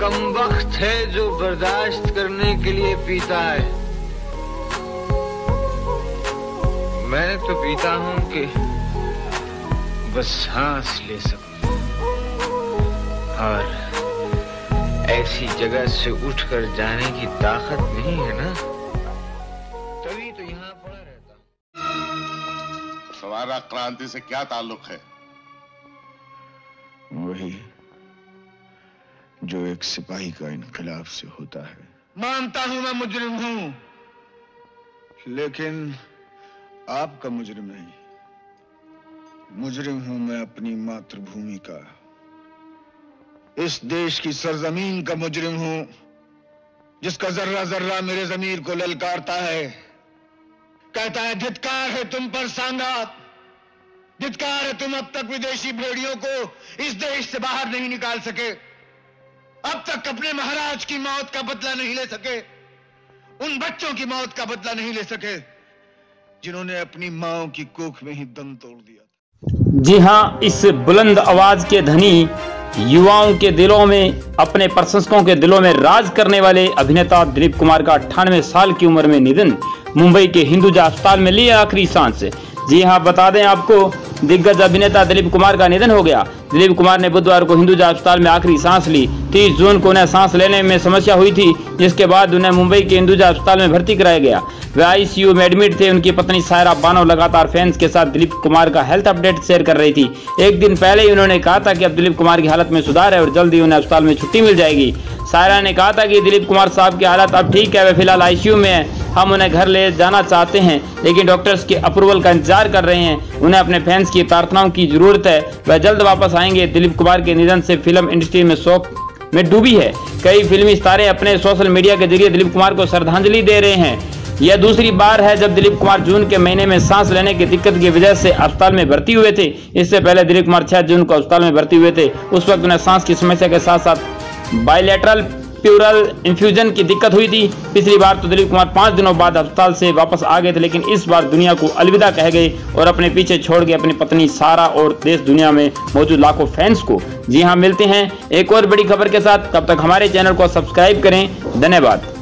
कमबख्त है जो बर्दाश्त करने के लिए पीता है। मैं तो पीता हूं कि बस सांस ले सकूं और ऐसी जगह से उठकर जाने की ताकत नहीं है ना, तभी तो यहाँ पड़ा रहता हूं। सवारा क्रांति से क्या ताल्लुक है? वही जो एक सिपाही का इनकलाब से होता है। मानता हूं मैं मुजरिम हूं, लेकिन आपका मुजरिम नहीं। मुजरिम हूं मैं अपनी मातृभूमि का, इस देश की सरजमीन का मुजरिम हूं, जिसका जर्रा जर्रा मेरे जमीर को ललकारता है, कहता है धिक्कार है तुम पर सांगात, धिक्कार है तुम अब तक विदेशी भेड़ियों को इस देश से बाहर नहीं निकाल सके, अब तक अपने महाराज की मौत का बदला नहीं ले सके, उन बच्चों की मौत का बदला नहीं ले सके जिन्होंने अपनी मां की कोख में ही दम तोड़ दिया। जी हां, इस बुलंद आवाज के धनी युवाओं के दिलों में, अपने प्रशंसकों के दिलों में राज करने वाले अभिनेता दिलीप कुमार का 98 साल की उम्र में निधन। मुंबई के हिंदुजा अस्पताल में लिए आखिरी सांस। जी हां, बता दें आपको, दिग्गज अभिनेता दिलीप कुमार का निधन हो गया। दिलीप कुमार ने बुधवार को हिंदुजा अस्पताल में आखिरी सांस ली। 30 जून को उन्हें सांस लेने में समस्या हुई थी, जिसके बाद उन्हें मुंबई के हिंदुजा अस्पताल में भर्ती कराया गया। वे ICU में एडमिट थे। उनकी पत्नी सायरा बानो लगातार फैंस के साथ दिलीप कुमार का हेल्थ अपडेट शेयर कर रही थी। एक दिन पहले ही उन्होंने कहा था कि अब दिलीप कुमार की हालत में सुधार है और जल्द ही उन्हें अस्पताल में छुट्टी मिल जाएगी। सायरा ने कहा था कि दिलीप कुमार साहब की हालत अब ठीक है, वे फिलहाल ICU में है, हम उन्हें घर ले जाना चाहते हैं लेकिन डॉक्टर्स के अप्रूवल का इंतजार कर रहे हैं, उन्हें अपने फैंस की प्रार्थनाओं की जरूरत है, वह जल्द वापस आएंगे। दिलीप कुमार के निधन से फिल्म इंडस्ट्री में शोक में डूबी है। कई फिल्मी सितारे अपने सोशल मीडिया के जरिए दिलीप कुमार को श्रद्धांजलि दे रहे हैं। यह दूसरी बार है जब दिलीप कुमार जून के महीने में सांस लेने की दिक्कत की वजह से अस्पताल में भर्ती हुए थे। इससे पहले दिलीप कुमार 6 जून को अस्पताल में भर्ती हुए थे। उस वक्त उन्हें सांस की समस्या के साथ साथ बायोलेटरल प्यूरल इन्फ्यूजन की दिक्कत हुई थी। पिछली बार तो दिलीप कुमार 5 दिनों बाद अस्पताल से वापस आ गए थे, लेकिन इस बार दुनिया को अलविदा कह गए और अपने पीछे छोड़ गए अपनी पत्नी सारा और देश दुनिया में मौजूद लाखों फैंस को। जी हाँ, मिलते हैं एक और बड़ी खबर के साथ, तब तक हमारे चैनल को सब्सक्राइब करें। धन्यवाद।